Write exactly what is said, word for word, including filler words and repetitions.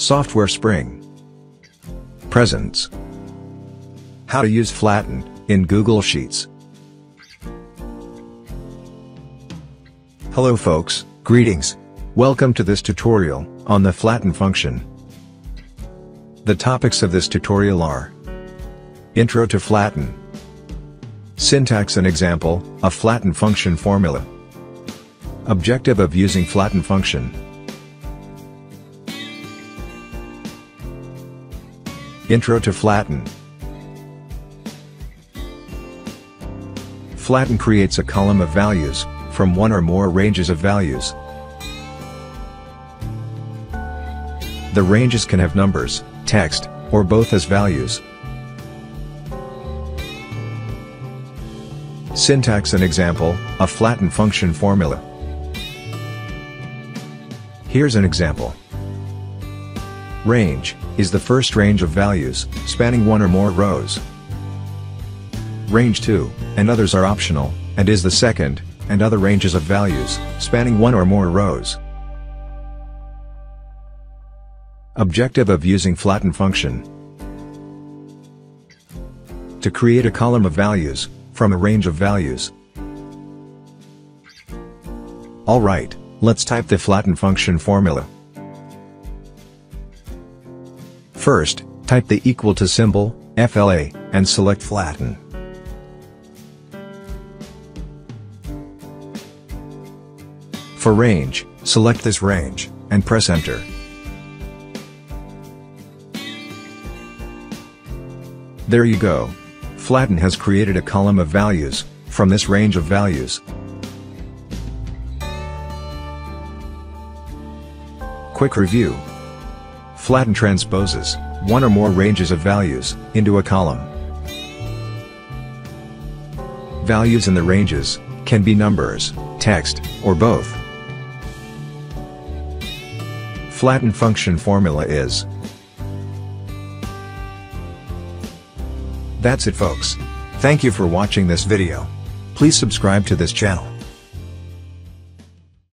Software Spring Presents. How to use Flatten in Google Sheets. Hello folks, greetings. Welcome to this tutorial on the Flatten function. The topics of this tutorial are Intro to Flatten, Syntax and example of Flatten function formula, Objective of using Flatten function, Intro to Flatten. Flatten creates a column of values from one or more ranges of values. The ranges can have numbers, text, or both as values. Syntax and example of Flatten function formula. Here's an example. Range is the first range of values, spanning one or more rows. Range two, and others are optional, and is the second, and other ranges of values, spanning one or more rows. Objective of using Flatten function. To create a column of values from a range of values. Alright, let's type the Flatten function formula. First, type the equal to symbol, F L A, and select Flatten. For range, select this range, and press Enter. There you go. Flatten has created a column of values from this range of values. Quick review. Flatten transposes one or more ranges of values into a column. Values in the ranges can be numbers, text, or both. Flatten function formula is. That's it folks. Thank you for watching this video. Please subscribe to this channel.